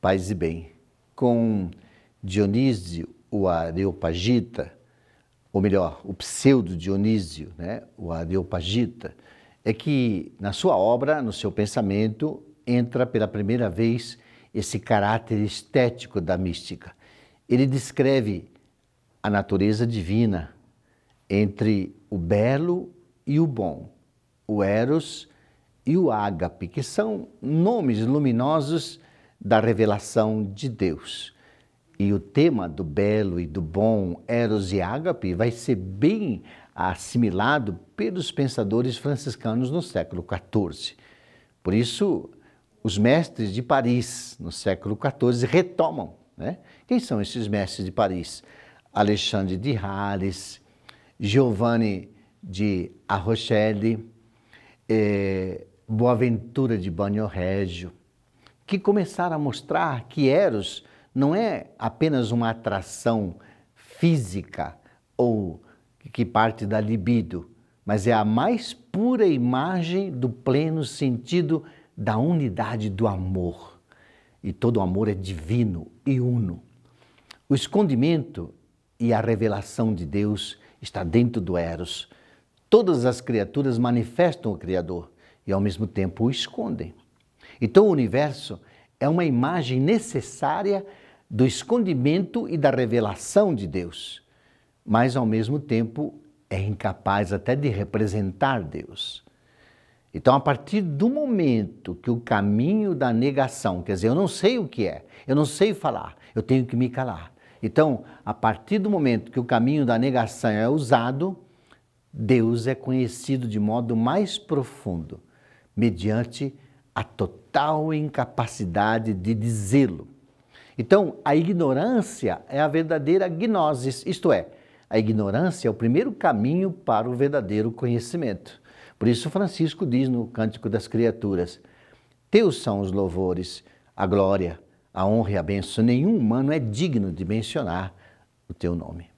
Paz e bem, com Dionísio, o Areopagita, ou melhor, o Pseudo-Dionísio, né? O Areopagita, é que na sua obra, no seu pensamento, entra pela primeira vez esse caráter estético da mística. Ele descreve a natureza divina entre o belo e o bom, o Eros e o Ágape, que são nomes luminosos da revelação de Deus. E o tema do belo e do bom, Eros e Ágape, vai ser bem assimilado pelos pensadores franciscanos no século XIV. Por isso, os mestres de Paris, no século XIV, retomam, né? Quem são esses mestres de Paris? Alexandre de Hales, Giovanni de Arrochelli, Boaventura de Banho Régio, que começaram a mostrar que Eros não é apenas uma atração física ou que parte da libido, mas é a mais pura imagem do pleno sentido da unidade do amor. E todo amor é divino e uno. O escondimento e a revelação de Deus está dentro do Eros. Todas as criaturas manifestam o Criador e ao mesmo tempo o escondem. Então o universo é uma imagem necessária do escondimento e da revelação de Deus, mas ao mesmo tempo é incapaz até de representar Deus. Então a partir do momento que o caminho da negação, quer dizer, eu não sei o que é, eu não sei falar, eu tenho que me calar. Então a partir do momento que o caminho da negação é usado, Deus é conhecido de modo mais profundo, mediante a total incapacidade de dizê-lo. Então, a ignorância é a verdadeira gnosis, isto é, a ignorância é o primeiro caminho para o verdadeiro conhecimento. Por isso, Francisco diz no Cântico das Criaturas, teus são os louvores, a glória, a honra e a bênção. Nenhum humano é digno de mencionar o teu nome.